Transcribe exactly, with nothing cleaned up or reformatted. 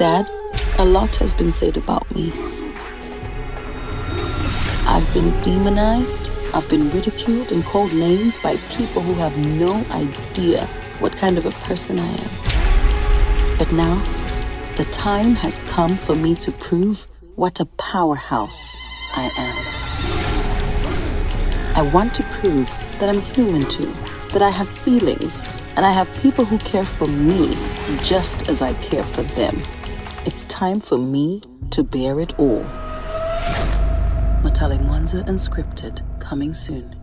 Dad, a lot has been said about me. I've been demonized, I've been ridiculed and called names by people who have no idea what kind of a person I am. But now, the time has come for me to prove what a powerhouse I am. I want to prove that I'm human too, that I have feelings, and I have people who care for me just as I care for them. It's time for me to bear it all. Mutale Mwanza, Unscripted, coming soon.